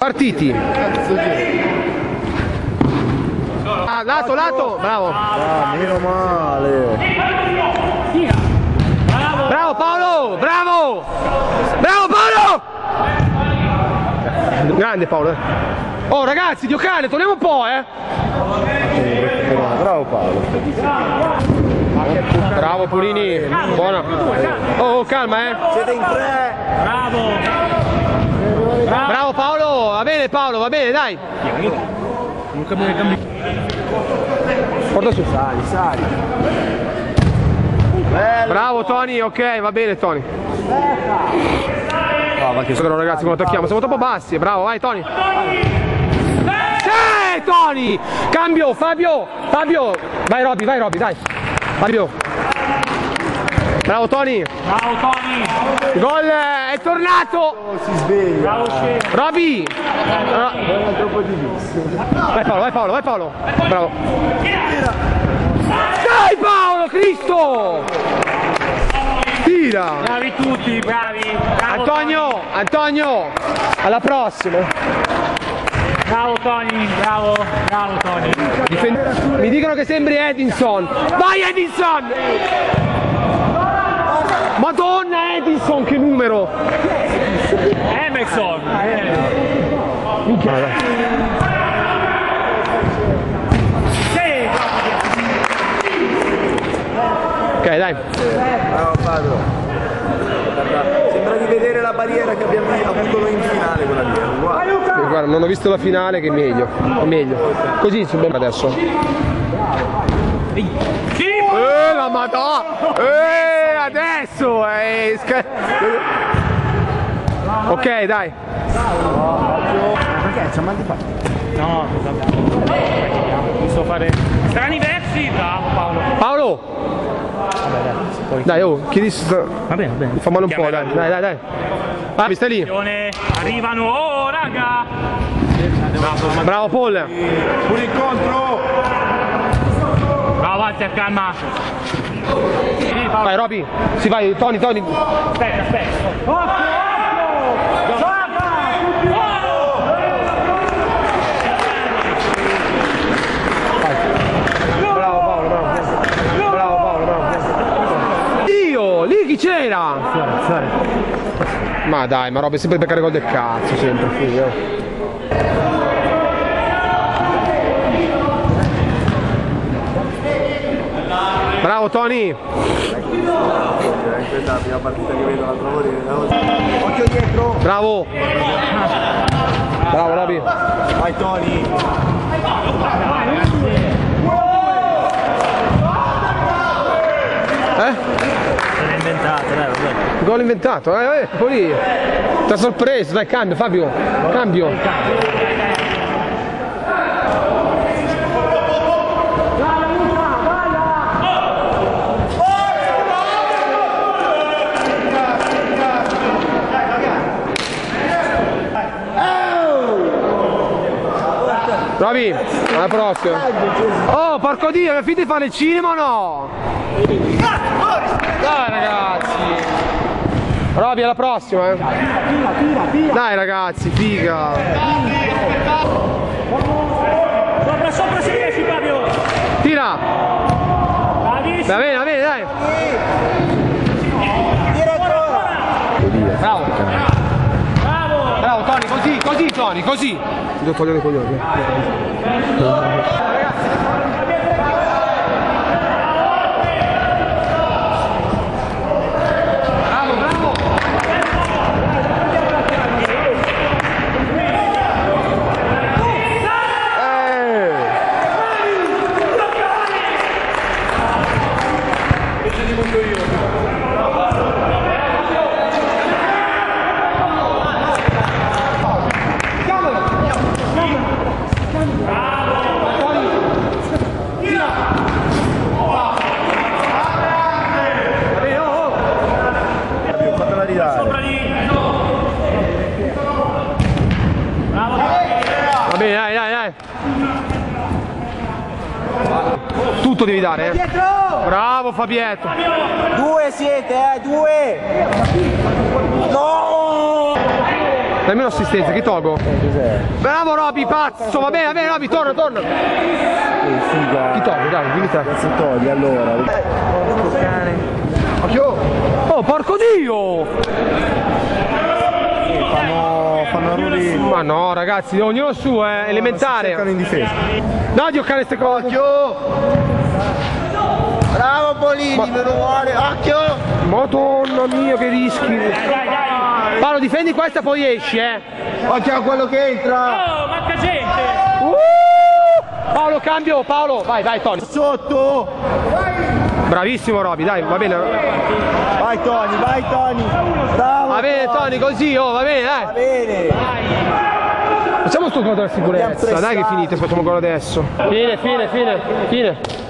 Partiti. Ah, lato, lato. Bravo. Ah, meno male. Bravo Paolo. Bravo. Bravo Paolo. Grande Paolo. Oh ragazzi, Dio cane, torniamo un po', eh. Bravo Paolo. Bravo Pulini, buona. Oh calma, eh. Siete in tre. Bravo. Bravo Paolo, va bene Paolo, va bene, dai. Non cambia. Porta su. Sali, sali. Bravo Tony, ok, va bene Tony. Ma che sono ragazzi, come attacchiamo? Siamo troppo bassi, bravo, vai Tony. Sì, Tony! Cambio, Fabio, Fabio. Vai Robby, dai. Fabio. Bravo Tony. Bravo Tony. Gol è tornato. Oh, si sveglia. Robby. Era troppo difficile. Vai Paolo, vai Paolo, vai Paolo. Bravo. Dai Paolo, Cristo. Tira. Bravi tutti, bravi. Bravo, Antonio, Tony. Antonio. Alla prossima. Bravo Tony, bravo, bravo Tony. Mi dicono che sembri Edinson. Vai Edinson! Madonna Edinson, che numero! Emerson! Ok, dai. Bravo Fabio. Sembra di vedere la barriera che abbiamo avuto noi in finale quella lì. Guarda, non ho visto la finale, che è meglio, o meglio. Così subiamo adesso. La madonna! Adesso! Ok, dai. Perché c'è mal di parte? No, non so fare strani versi, bravo Paolo. Paolo! Dai, oh, chiedi. Va bene, va bene. Fa male un po', dai, dai, dai. Ah, mi stai lì. Arrivano, oh raga! Bravo Paul! Un incontro! Bravo Walter, calma! Vai Robby! Sì, vai, Tony, Tony! Aspetta, aspetta! Bravo Paolo, bravo! Bravo Paolo, bravo! Dio! Lì chi c'era? Ma dai, ma roba è sempre per caricare del cazzo, sempre figlio. Bravo Tony! Questa è la prima partita che vedo, la trovo lì. Occhio dietro! Bravo! Bravo Robby! Vai Tony! Gol inventato, poi ti ha sorpreso, dai cambio Fabio, cambio. Robby, alla prossima. Oh porco Dio, è finito di fare il cinema o no? Dai ragazzi. Robby, alla prossima, eh! Dai ragazzi, figa! Sopra, sopra, se riesci Fabio! Tira! Va bene, dai! Tira ancora! Bravo! Bravo Tony, così, così Tony, così! Ti do togliere i coglioni. Tutto devi dare, eh. Bravo Fabietto. Due siete, due. No! Dammi un'assistenza, chi tolgo? Bravo Roby, pazzo, va bene Roby, torna, torna. Chi tolgo, dai, dignità. Cazzo togli, allora. Occhio! Oh, porco Dio! Fanno rulli. Ma no, ragazzi, ognuno suo, è elementare. Cercano in difesa. No, Dio cane, ste cose. Occhio! Bravo Polini, me lo vuole, occhio! Madonna mia che rischi! Paolo difendi questa poi esci, eh! Occhio a quello che entra! Oh, manca gente! Paolo cambio, Paolo! Vai, vai Tony! Sotto! Bravissimo Roby, dai, va bene! Vai Tony, vai Tony! Bravo, va bene Tony, così, oh, va bene, dai! Va bene! Vai. Facciamo sto gol della sicurezza, dai che finite, facciamo gol adesso! Fine, fine, fine, fine!